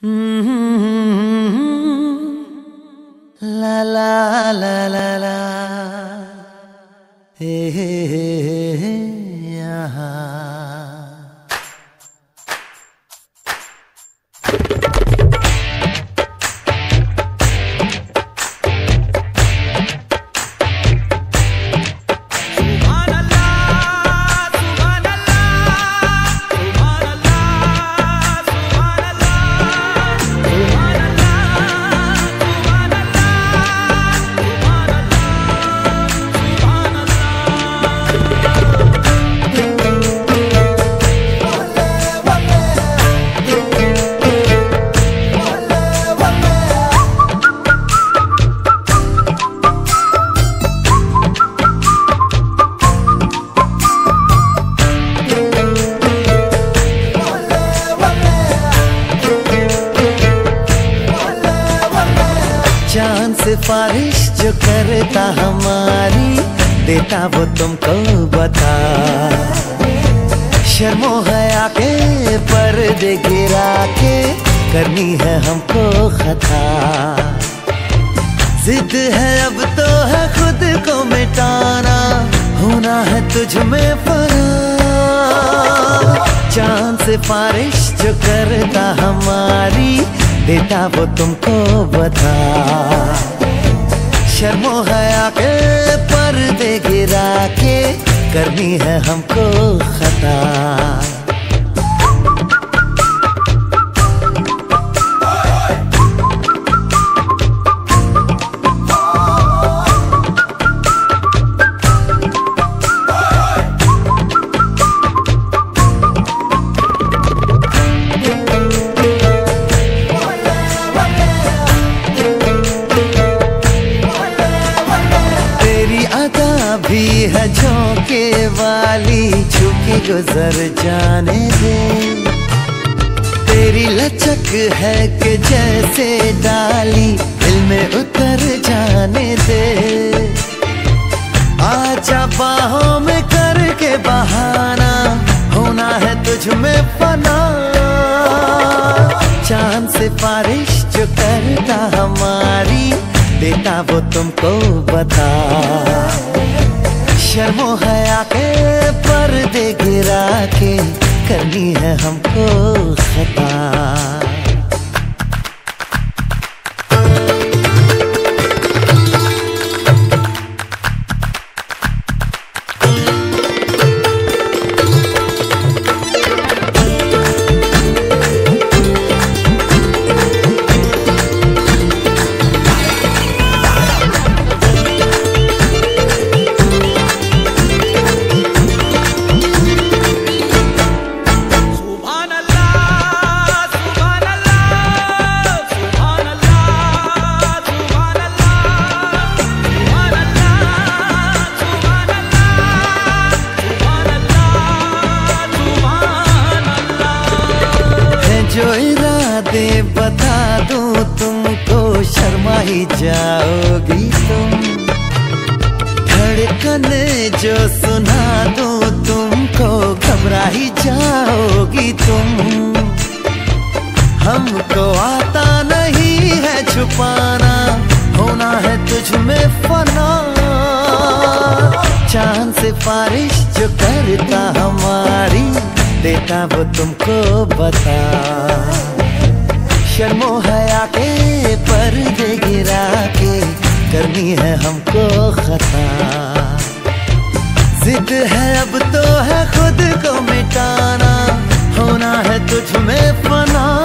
La la la la la चांद सिफारिश जो करता हमारी, देता वो तुमको बता। शर्मो हया के पर्दे गिरा के करनी है हमको खता। जिद है अब तो है खुद को मिटाना, होना है तुझ में फना। चांद सिफारिश जो करता हमारी, देता वो तुमको बता। शर्मो हया के पर्दे गिरा के करनी है हमको खता। भी है झोंके वाली, झुकी गुजर जाने दे। तेरी लचक है कि जैसे डाली, दिल में उतर जाने दे। आजा बाहों में करके बहाना, होना है तुझ में फना। चांद सिफारिश जो करता हमारी, देता वो तुमको बता। शर्मो हया के पर्दे गिरा के करनी है हमको खता। दे बता दूं तुमको, शर्मा ही जाओगी तुम। धड़कन जो सुना दूं तुमको, घबरा ही जाओगी तुम। हमको आता नहीं है छुपाना, होना है तुझ में फना। चांद सिफारिश जो करता हमारी, देता वो तुमको बता। शर्मो हया के पर्दे गिरा के करनी है हमको खता। जिद है अब तो है खुद को मिटाना, होना है तुझ में फना।